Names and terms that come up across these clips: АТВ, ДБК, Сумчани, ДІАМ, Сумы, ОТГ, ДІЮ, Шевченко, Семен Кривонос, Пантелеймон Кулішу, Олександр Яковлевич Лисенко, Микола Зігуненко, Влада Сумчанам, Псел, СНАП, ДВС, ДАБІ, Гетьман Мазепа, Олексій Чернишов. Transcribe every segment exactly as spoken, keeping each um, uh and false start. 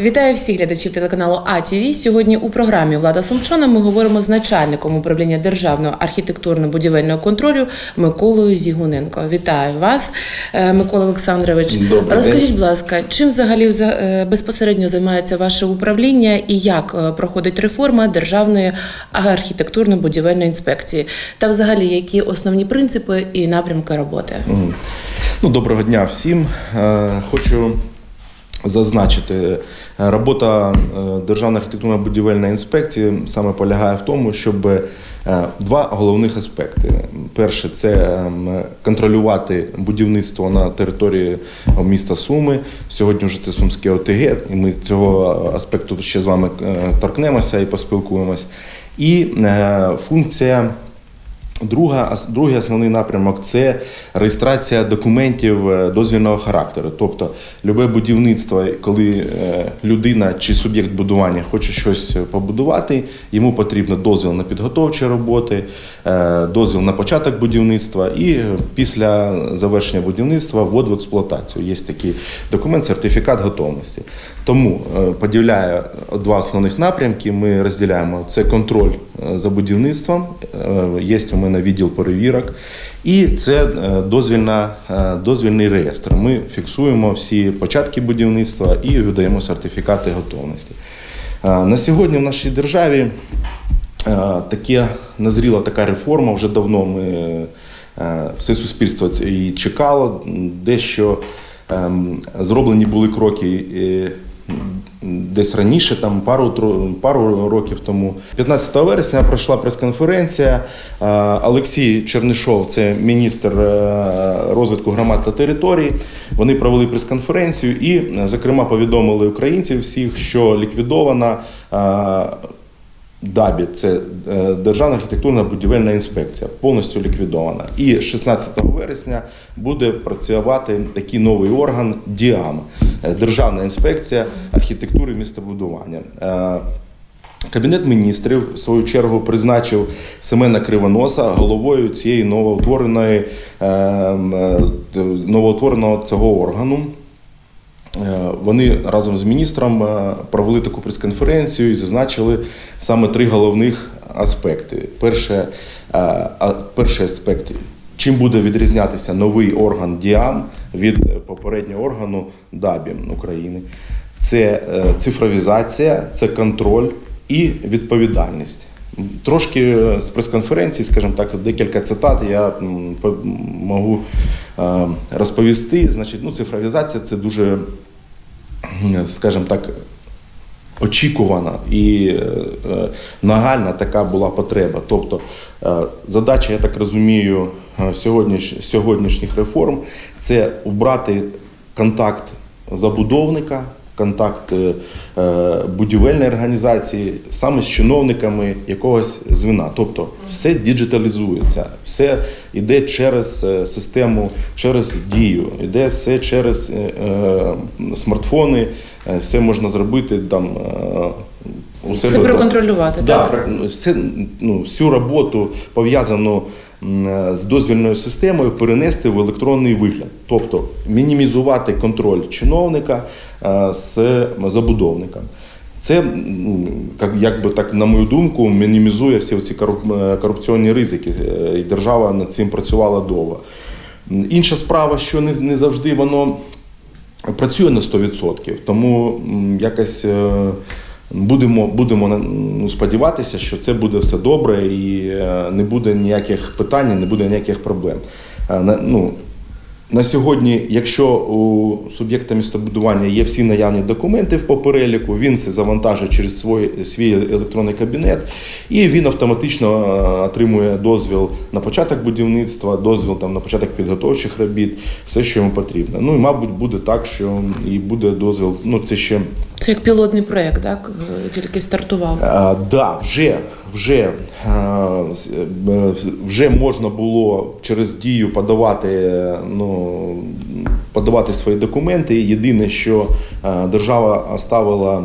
Вітаю всіх глядачів телеканалу А Т В. Сьогодні у програмі «Влада Сумчанам» ми говоримо з начальником управління Державного архітектурно-будівельного контролю Миколою Зігуненко. Вітаю вас, Микола Олександрович. Добрий Розкажіть, день. Будь ласка, чим взагалі безпосередньо займається ваше управління і як проходить реформа Державної архітектурно-будівельної інспекції? Та взагалі, які основні принципи і напрямки роботи? Ну, доброго дня всім. Хочу зазначити, робота Державної архітектурно-будівельної інспекції саме полягає в тому, щоб два головних аспекти. Перше – це контролювати будівництво на території міста Суми. Сьогодні вже це Сумське О Т Г, і ми цього аспекту ще з вами торкнемося і поспілкуємось. І функція Друга, другий основний напрямок – це реєстрація документів дозвільного характеру. Тобто, любе будівництво, коли людина чи суб'єкт будування хоче щось побудувати, йому потрібно дозвіл на підготовчі роботи, дозвіл на початок будівництва і після завершення будівництва ввод в експлуатацію. Є такий документ – сертифікат готовності. Тому, поділяю два основних напрямки, ми розділяємо – це контроль за будівництвом, є у мене відділ перевірок, і це дозвільна, дозвільний реєстр. Ми фіксуємо всі початки будівництва і видаємо сертифікати готовності. На сьогодні в нашій державі таке, назріла така реформа, вже давно ми, все суспільство її чекало, дещо зроблені були кроки десь раніше, там пару, пару років тому. п'ятнадцятого вересня пройшла прес-конференція. Олексій Чернишов, це міністр розвитку громад та територій, вони провели прес-конференцію і, зокрема, повідомили українців всіх, що ліквідована ДАБІ, це Державна архітектурно-будівельна інспекція, повністю ліквідована. І шістнадцятого вересня буде працювати такий новий орган ДІАМ, Державна інспекція архітектури і містобудування. Кабінет міністрів, в свою чергу, призначив Семена Кривоноса головою цієї новоутвореної, новоутвореного цього органу. Вони разом з міністром провели таку прес-конференцію і зазначили саме три головних аспекти. Перше, перший аспект – чим буде відрізнятися новий орган ДІАМ від попереднього органу ДАБІ України. Це цифровізація, це контроль і відповідальність. Трошки з прес-конференції, скажімо так, декілька цитат я можу розповісти. Значить, ну, цифровізація – це дуже, скажімо так, очікувана і нагальна така була потреба. Тобто задача, я так розумію, сьогоднішніх реформ – це убрати контакт забудовника, контакт будівельної організації саме з чиновниками якогось звена. Тобто все діджиталізується, все йде через систему, через дію, йде все через смартфони, все можна зробити там. Усе все проконтролювати, да, так? Все, ну, всю роботу, пов'язану з дозвільною системою, перенести в електронний вигляд. Тобто мінімізувати контроль чиновника з забудовником. Це, як би так, на мою думку, мінімізує всі ці корупційні ризики. І держава над цим працювала довго. Інша справа, що не, не завжди воно працює на сто відсотків, тому якось Будемо, будемо сподіватися, що це буде все добре і не буде ніяких питань, не буде ніяких проблем. На, ну, на сьогодні, якщо у суб'єкта містобудування є всі наявні документи в попереліку, він це завантажує через свій, свій електронний кабінет і він автоматично отримує дозвіл на початок будівництва, дозвіл там, на початок підготовчих робіт, все, що йому потрібно. Ну і, мабуть, буде так, що і буде дозвіл, ну це ще... Це як пілотний проєкт, так? Тільки стартував. Так, да, вже, вже, вже можна було через дію подавати, ну, подавати свої документи. Єдине, що держава оставила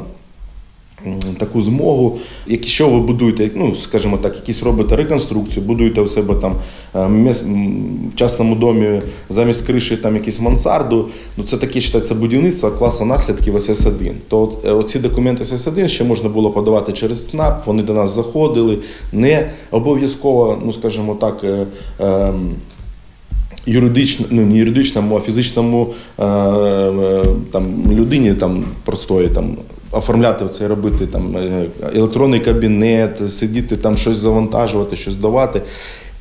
таку змогу. Якщо ви будуєте, ну, скажімо так, якісь робите реконструкцію, будуєте у себе там в частному домі замість криші там якісь мансарду, ну це таке вважається будівництво класу наслідків ес ес один. То от, оці документи ес ес один ще можна було подавати через СНАП, вони до нас заходили, не обов'язково, ну скажімо так, юридично, ну не юридичному, а фізичному там людині там простої там оформляти оце, робити там електронний кабінет, сидіти там щось завантажувати, щось давати.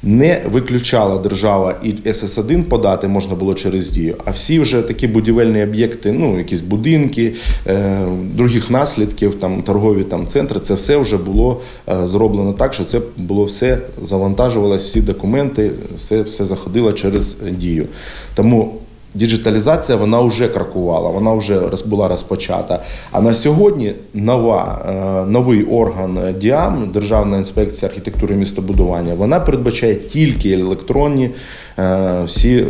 Не виключала держава і ес ес один подати можна було через ДІЮ, а всі вже такі будівельні об'єкти, ну якісь будинки, е, других наслідків, там торгові там центри, це все вже було е, зроблено так, що це було все, завантажувалось, всі документи, все, все заходило через ДІЮ. Тому діджиталізація, вона вже крокувала, вона вже була розпочата. А на сьогодні нова, новий орган ДІАМ, Державна інспекція архітектури і містобудування, вона передбачає тільки електронні, всі,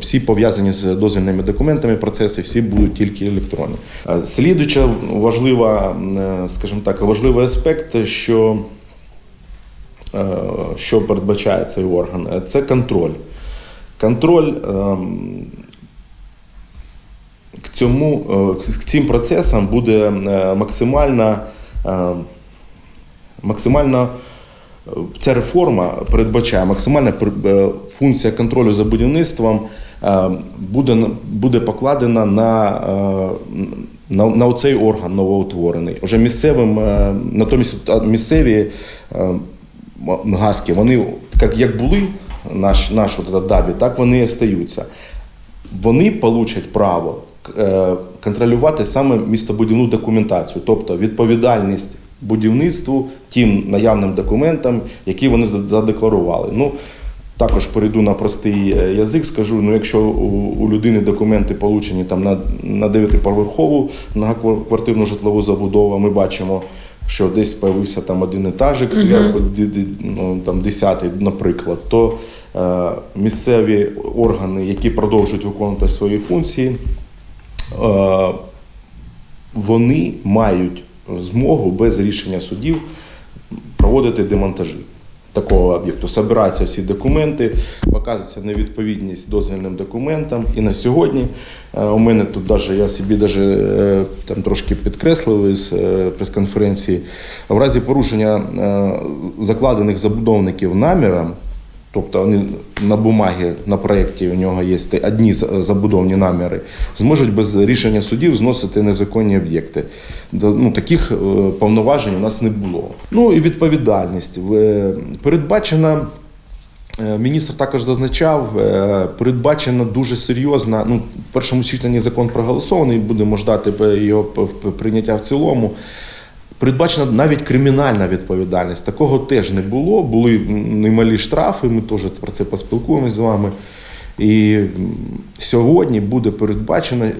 всі пов'язані з дозвільними документами процеси, всі будуть тільки електронні. Слідуюча важлива, скажімо так, важливий аспект, що, що передбачає цей орган, це контроль. Контроль к цьому, к цим процесам буде максимально, максимально ця реформа передбачає, максимальна функція контролю за будівництвом буде, буде покладена на, на, на оцей орган новоутворений. Уже місцевим, натомість місцеві гаски, вони як, як були, наш, наш от ДАБІ, так вони і стаються. Вони получать право контролювати саме містобудівну документацію, тобто відповідальність будівництву тим наявним документам, які вони задекларували. Ну, також перейду на простий язик, скажу, ну якщо у людини документи получені там на, на дев'ятиповерхову многоквартирну житлову забудову, ми бачимо, що десь появився там один етажик зверху, ну, там десятий, наприклад, то е, місцеві органи, які продовжують виконувати свої функції, е, вони мають змогу без рішення судів проводити демонтажі такого об'єкту. Собираються всі документи, показується невідповідність дозвільним документам. І на сьогодні у мене тут даже, я собі даже, там, трошки підкреслив із прес-конференції, в разі порушення закладених забудовників наміром, тобто вони на бумагі, на проєкті у нього є одні забудовні наміри, зможуть без рішення судів зносити незаконні об'єкти. Ну, таких повноважень у нас не було. Ну і відповідальність. Передбачена, міністр також зазначав, передбачена дуже серйозна, ну, в першому читанні закон проголосований, будемо ждати його прийняття в цілому. Передбачена навіть кримінальна відповідальність. Такого теж не було. Були немалі штрафи, ми теж про це поспілкуємось з вами. І сьогодні буде передбачена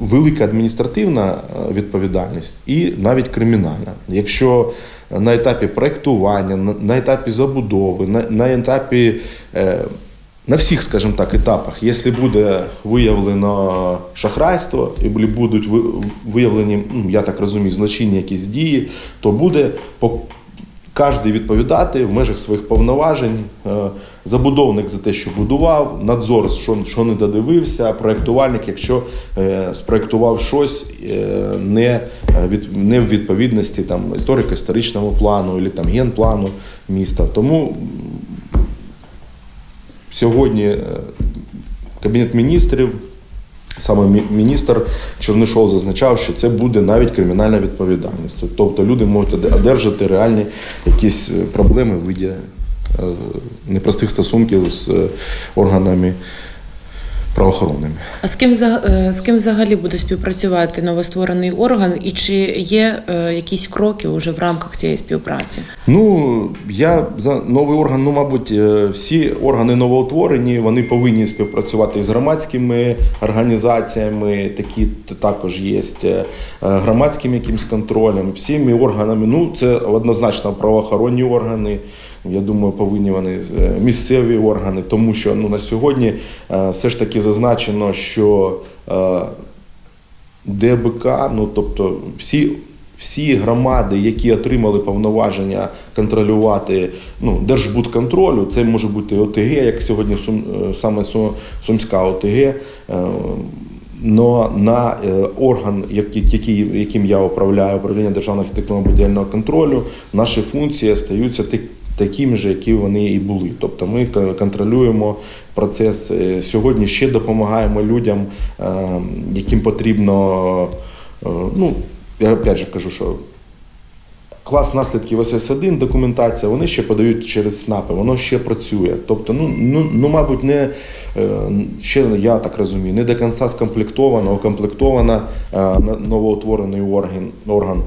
велика адміністративна відповідальність і навіть кримінальна. Якщо на етапі проєктування, на етапі забудови, на етапі, на всіх, скажімо так, етапах, якщо буде виявлено шахрайство і будуть виявлені, я так розумію, злочинні якісь дії, то буде кожен відповідати в межах своїх повноважень. Забудовник за те, що будував, надзор, що не додивився, проєктувальник, якщо спроєктував щось не в відповідності там історико-історичному плану або там генплану міста. Тому сьогодні Кабінет міністрів, саме міністр Чернишов зазначав, що це буде навіть кримінальна відповідальність. Тобто люди можуть одержати реальні якісь проблеми в виді непростих стосунків з органами правоохоронними. А з ким, з ким взагалі буде співпрацювати новостворений орган і чи є якісь кроки вже в рамках цієї співпраці? Ну, я за новий орган, ну, мабуть, всі органи новоутворені, вони повинні співпрацювати з громадськими організаціями, такі також є, громадським якимсь контролем, всіми органами, ну, це однозначно правоохоронні органи, я думаю, повинні вони місцеві органи, тому що, ну, на сьогодні все ж таки зазначено, що ДБК, ну тобто всі, всі громади, які отримали повноваження контролювати, ну, держбудконтролю, це може бути ОТГ, як сьогодні Сум, саме Сумська ОТГ, но на орган, який, яким я управляю, управління державного архітектурно-будівельного контролю, наші функції стаються такими, такими ж, які вони і були. Тобто ми контролюємо процес. Сьогодні ще допомагаємо людям, яким потрібно, ну, я опять же кажу, що клас наслідків ес ес один, документація, вони ще подають через СНАПи, воно ще працює. Тобто, ну, ну, ну мабуть, не, ще, я так розумію, не до кінця скомплектовано, укомплектовано новоутворений орган.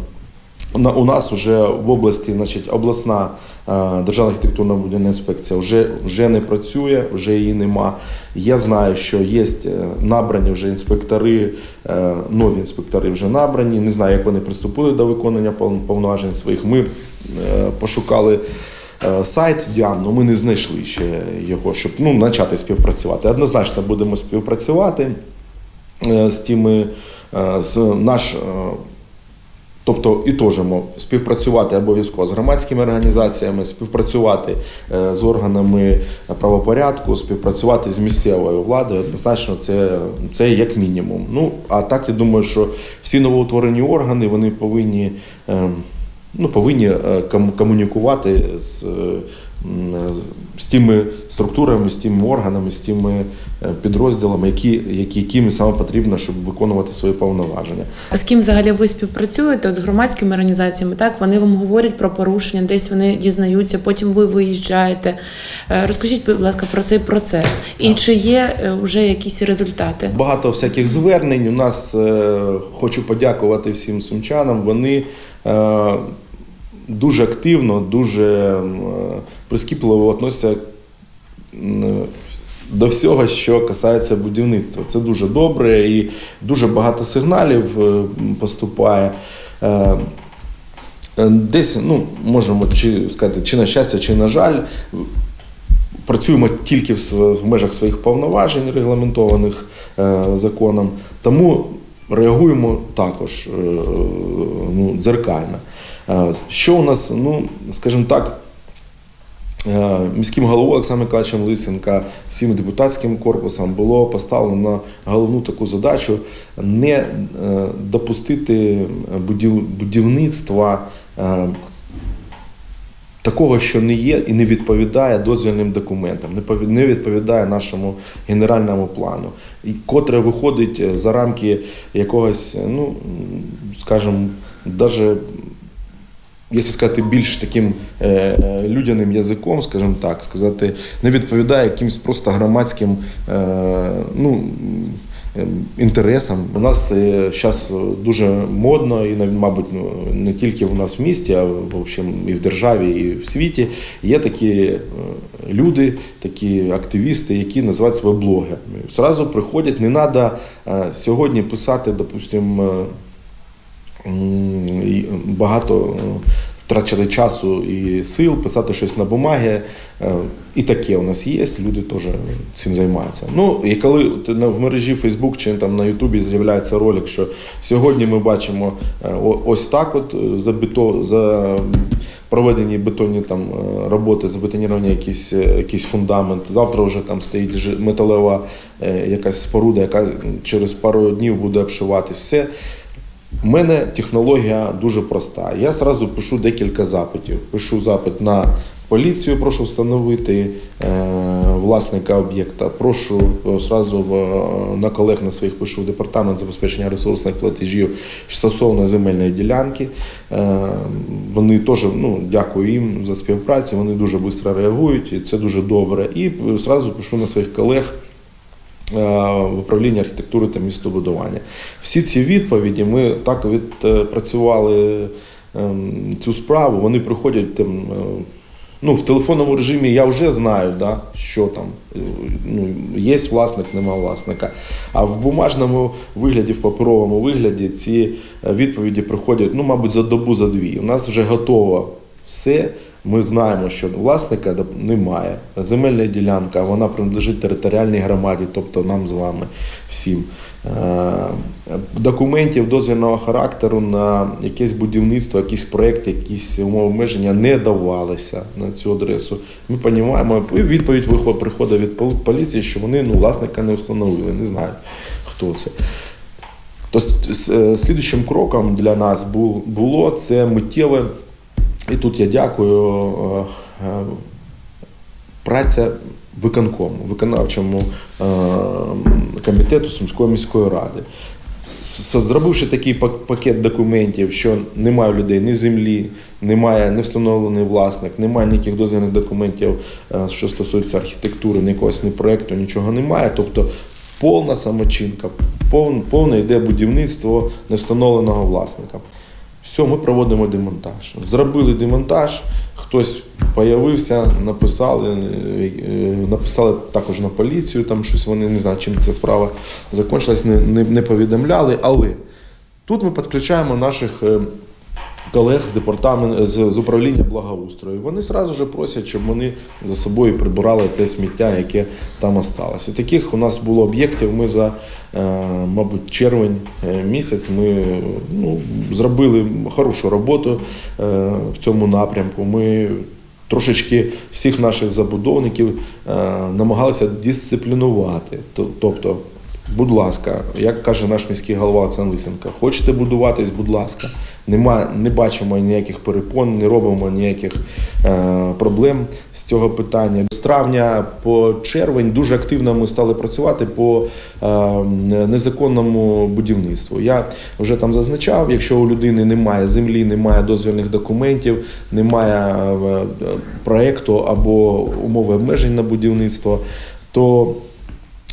У нас вже в області, значить, обласна державна архітектурно-будівельна інспекція вже, вже не працює, вже її нема. Я знаю, що є набрані вже інспектори, нові інспектори вже набрані. Не знаю, як вони приступили до виконання повноважень своїх. Ми пошукали сайт ДІАМ, але ми не знайшли ще його, щоб, ну, почати співпрацювати. Однозначно будемо співпрацювати з тими, з наш. Тобто і теж співпрацювати обов'язково з громадськими організаціями, співпрацювати з органами правопорядку, співпрацювати з місцевою владою, однозначно це, це як мінімум. Ну, а так я думаю, що всі новоутворені органи, вони повинні, ну, повинні комунікувати з, з тими структурами, з тими органами, з тими підрозділами, які, які, якими саме потрібно, щоб виконувати свої повноваження. А з ким взагалі ви співпрацюєте? От з громадськими організаціями, так? Вони вам говорять про порушення, десь вони дізнаються, потім ви виїжджаєте. Розкажіть, будь ласка, про цей процес. І так, чи є вже якісь результати? Багато всяких звернень. У нас, хочу подякувати всім сумчанам, вони дуже активно, дуже прискіпливо відносяться до всього, що касається будівництва. Це дуже добре і дуже багато сигналів поступає. Десь, ну, можемо чи сказати, чи на щастя, чи на жаль, працюємо тільки в межах своїх повноважень, регламентованих законом, тому реагуємо також, ну, дзеркально. Що у нас, ну, скажімо так, міським головою Олександром Яковлевичем Лисенко, всім депутатським корпусом було поставлено на головну таку задачу не допустити будівництва такого, що не є і не відповідає дозвільним документам, не відповідає нашому генеральному плану, і котре виходить за рамки якогось, ну, скажімо, навіть, якщо сказати більш таким е, людяним язиком, скажімо так, сказати, не відповідає якимось просто громадським, е, ну, інтересам. У нас зараз дуже модно, і, мабуть, не тільки у нас в місті, а в общем, і в державі, і в світі, є такі люди, такі активісти, які називають себе блогерами. Зразу приходять, не треба сьогодні писати, допустимо, багато втрачати часу і сил, писати щось на бумагі. І таке у нас є, люди теж цим займаються. Ну, і коли в мережі Facebook чи там на Ютубі з'являється ролик, що сьогодні ми бачимо ось так от за, бето, за проведені бетонні там роботи, за бетонірування якийсь, якийсь фундамент, завтра вже там стоїть металева якась споруда, яка через пару днів буде обшивати все. У мене технологія дуже проста. Я одразу пишу декілька запитів. Пишу запит на поліцію, прошу встановити е, власника об'єкта, прошу одразу на колег на своїх пишу департамент забезпечення ресурсних платежів стосовно земельної ділянки. Е, вони теж, ну, дякую їм за співпрацю, вони дуже швидко реагують, і це дуже добре. І одразу пишу на своїх колег в управлінні архітектури та містобудування. Всі ці відповіді, ми так відпрацювали цю справу, вони приходять там, ну, в телефонному режимі я вже знаю, да, що там, ну, є власник, нема власника. А в бумажному вигляді, в паперовому вигляді ці відповіді приходять, ну, мабуть, за добу, за дві. У нас вже готово все, Ми знаємо, що власника немає. Земельна ділянка, вона принадлежить територіальній громаді, тобто нам з вами всім. Документів дозвільного характеру на якесь будівництво, якийсь проєкт, якісь умови обмеження не давалися на цю адресу. Ми розуміємо, відповідь приходить від поліції, що вони ну, власника не встановили, не знають, хто це. Тобто, слідчим кроком для нас було це миттєве, і тут я дякую, праця виконкому, виконавчому комітету Сумської міської ради. Зробивши такий пакет документів, що немає у людей ні землі, немає не встановлений власник, немає ніяких дозвільних документів, що стосується архітектури, ні якогось, ні проєкту, нічого немає. Тобто повна самочинка, повне йде будівництво невстановленого власника. Все, ми проводимо демонтаж. Зробили демонтаж, хтось з'явився, написали, написали також на поліцію, там щось вони не знають, чим ця справа закінчилась, не, не, не повідомляли. Але тут ми підключаємо наших колег з департаменту з, з управління благоустрою. Вони одразу ж просять, щоб вони за собою прибирали те сміття, яке там осталося. І таких у нас було об'єктів. Ми за, мабуть, червень місяць ми ну, зробили хорошу роботу в цьому напрямку. Ми трошечки всіх наших забудовників намагалися дисциплінувати, тобто. Будь ласка, як каже наш міський голова Олександр Лисенко, хочете будуватись, будь ласка, нема, не бачимо ніяких перепон, не робимо ніяких е, проблем з цього питання. З травня по червень дуже активно ми стали працювати по е, незаконному будівництву. Я вже там зазначав, якщо у людини немає землі, немає дозвільних документів, немає е, проєкту або умови обмежень на будівництво, то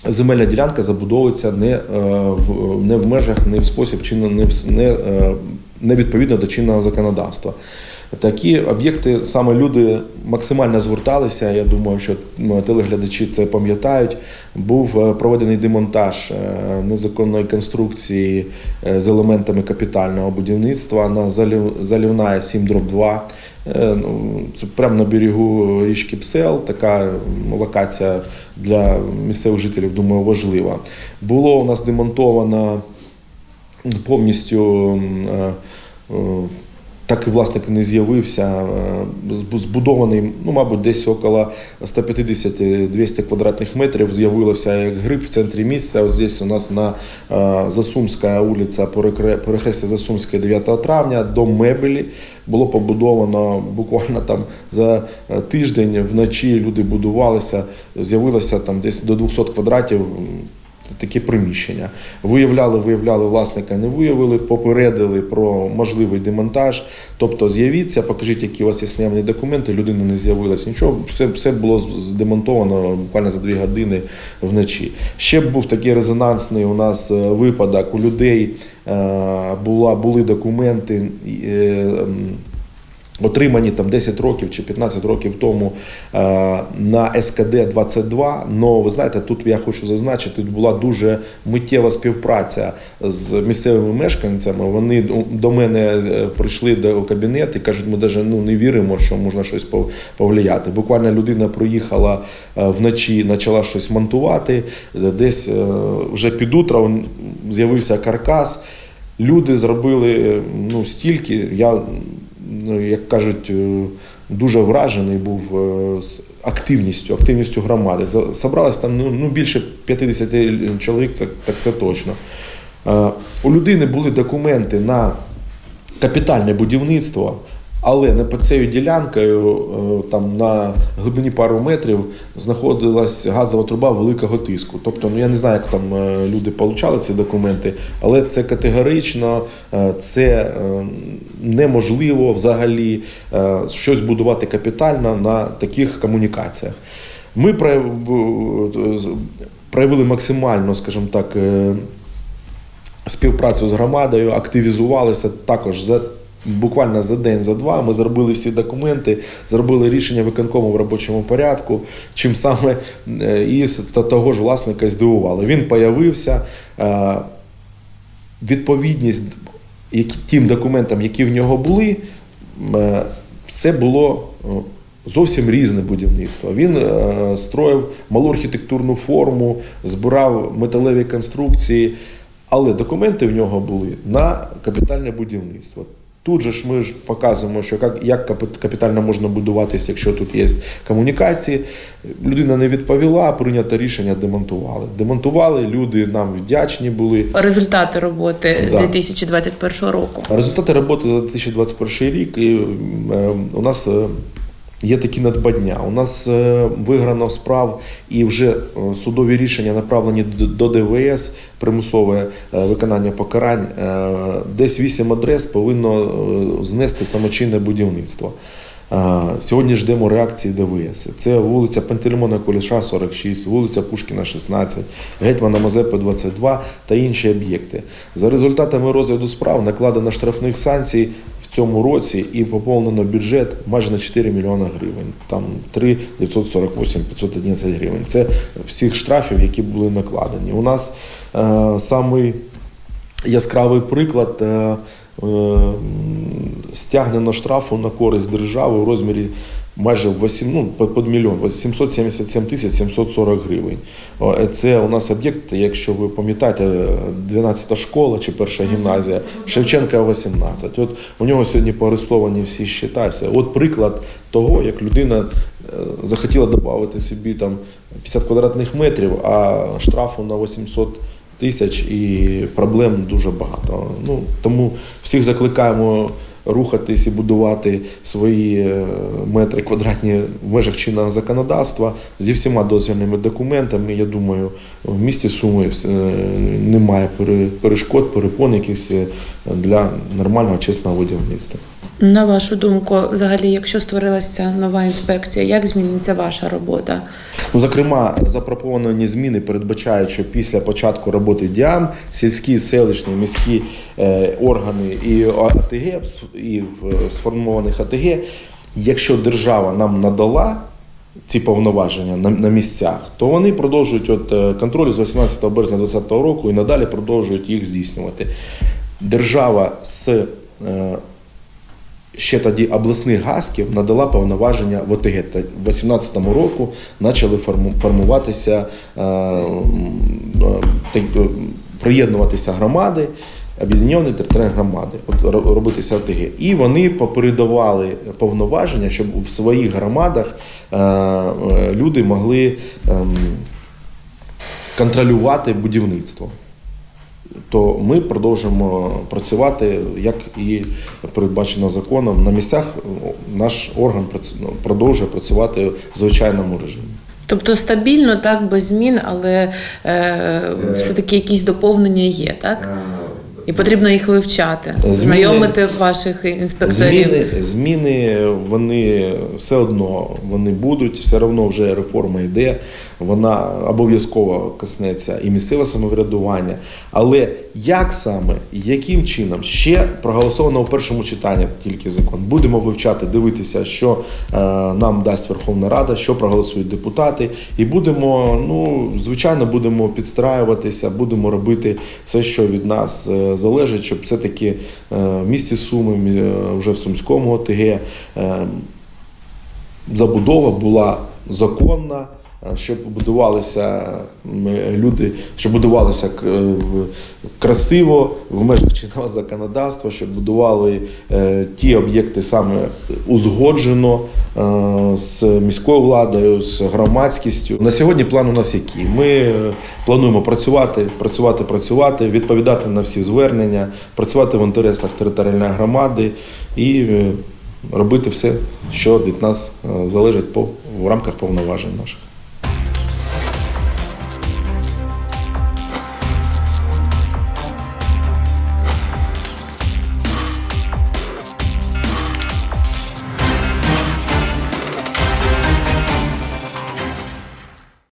земельна ділянка забудовується не в, не в межах, не в спосіб, чи не, не, не відповідно до чинного законодавства. Такі об'єкти, саме люди максимально зверталися, я думаю, що телеглядачі це пам'ятають. Був проведений демонтаж незаконної конструкції з елементами капітального будівництва на Залівна сім дроб два. Це прямо на берегу річки Псел, така локація для місцевих жителів, думаю, важлива. Було у нас демонтовано повністю, так і власник не з'явився, збудований, ну, мабуть, десь около ста п'ятдесяти двохсот квадратних метрів, з'явилося як гриб в центрі міста. Ось здесь у нас на Засумська вулиця, перехрестя Засумської, дев'ятого травня, дом мебелі. Було побудовано буквально там за тиждень, вночі люди будувалися, з'явилося там десь до двохсот квадратів таке приміщення. Виявляли, виявляли, власника не виявили, попередили про можливий демонтаж. Тобто з'явіться, покажіть, які у вас є наявні документи, людина не з'явилась, нічого. Все, все було здемонтовано буквально за дві години вночі. Ще був такий резонансний у нас випадок. У людей була, були документи, отримані там десять років чи п'ятнадцять років тому на ес ка де двадцять два, але ви знаєте, тут я хочу зазначити, тут була дуже миттєва співпраця з місцевими мешканцями. Вони до мене прийшли до кабінету і кажуть, ми навіть ну, не віримо, що можна щось повлияти. Буквально людина проїхала вночі, почала щось монтувати, десь вже під утро з'явився каркас. Люди зробили ну, стільки, я... як кажуть, дуже вражений був активністю, активністю громади. Собралось там ну, більше п'ятдесяти чоловік, це, так це точно. У людини були документи на капітальне будівництво, але не під цією ділянкою, там на глибині пару метрів, знаходилась газова труба великого тиску. Тобто, ну я не знаю, як там люди отримали ці документи, але це категорично, це неможливо взагалі щось будувати капітально на таких комунікаціях. Ми проявили максимально, скажімо так, співпрацю з громадою, активізувалися також за буквально за день, за два ми зробили всі документи, зробили рішення виконкому в робочому порядку, чим саме і того ж власника здивували. Він з'явився, відповідність тим документам, які в нього були, це було зовсім різне будівництво. Він строїв малу архітектурну форму, збирав металеві конструкції, але документи в нього були на капітальне будівництво. Тут же ж ми ж показуємо, що як, як капітально можна будуватися, якщо тут є комунікації. Людина не відповіла, прийнято рішення, демонтували. Демонтували, люди нам вдячні були. Результати роботи да. дві тисячі двадцять першого року. Результати роботи за дві тисячі двадцять перший рік. І, е, у нас є такі надбання. У нас е, виграно справ і вже судові рішення направлені до Д В С, примусове е, виконання покарань. Е, десь вісім адрес повинно е, знести самочинне будівництво. Е, сьогодні ждемо реакції Д В С. Це вулиця Пантелеймона Куліша, сорок шість, вулиця Пушкіна, шістнадцять, Гетьмана Мазепи, двадцять два та інші об'єкти. За результатами розгляду справ накладено штрафних санкцій в цьому році і поповнено бюджет майже на чотири мільйони гривень, там три мільйони дев'ятсот сорок вісім тисяч п'ятсот одинадцять гривень. Це всіх штрафів, які були накладені. У нас е, самий яскравий приклад е, е, стягнено штрафу на користь держави у розмірі майже вісім, ну, під мільйон, сімсот сімдесят сім тисяч сімсот сорок гривень. Це у нас об'єкт, якщо ви пам'ятаєте, дванадцята школа чи перша гімназія, Шевченка, вісімнадцять. От у нього сьогодні поарестовані всі щита. От приклад того, як людина захотіла додати собі там п'ятдесят квадратних метрів, а штрафу на вісімсот тисяч, і проблем дуже багато. Ну, тому всіх закликаємо рухатись і будувати свої метри квадратні в межах чинного законодавства зі всіма дозвільними документами. Я думаю, в місті Суми немає перешкод, перепон якихось для нормального, чесного будівництва. На вашу думку, взагалі, якщо створилася нова інспекція, як зміниться ваша робота? Ну, зокрема, запропоновані зміни передбачають, що після початку роботи ДІАМ сільські, селищні, міські е, органи і О Т Г, і в сформованих О Т Г, якщо держава нам надала ці повноваження на, на місцях, то вони продовжують от контроль з вісімнадцятого березня двадцятого року і надалі продовжують їх здійснювати. Держава з е, ще тоді обласних гасків надала повноваження в О Т Г. В дві тисячі вісімнадцятому року почали формуватися, приєднуватися громади, об'єднані територіальні громади, робитися О Т Г. І вони попередували повноваження, щоб в своїх громадах люди могли контролювати будівництво. То ми продовжимо працювати, як і передбачено законом. На місцях наш орган продовжує працювати в звичайному режимі. Тобто стабільно, так, без змін, але е, все-таки якісь доповнення є, так? І потрібно їх вивчати, знайомити ваших інспекторів. Зміни, зміни, вони все одно вони будуть, все одно вже реформа йде, вона обов'язково коснеться і місцевого самоврядування. Але як саме, яким чином, ще проголосовано у першому читанні тільки закон. Будемо вивчати, дивитися, що е, нам дасть Верховна Рада, що проголосують депутати. І будемо, ну, звичайно, будемо підстраюватися, будемо робити все, що від нас е, залежить, щоб все-таки в місті Суми, вже в Сумському О Т Г, забудова була законна, щоб будувалися люди, щоб будувалися красиво в межах чинного законодавства, щоб будували ті об'єкти саме узгоджено з міською владою, з громадськістю. На сьогодні план у нас який? Ми плануємо працювати, працювати, працювати, відповідати на всі звернення, працювати в інтересах територіальної громади і робити все, що від нас залежить в рамках повноважень наших.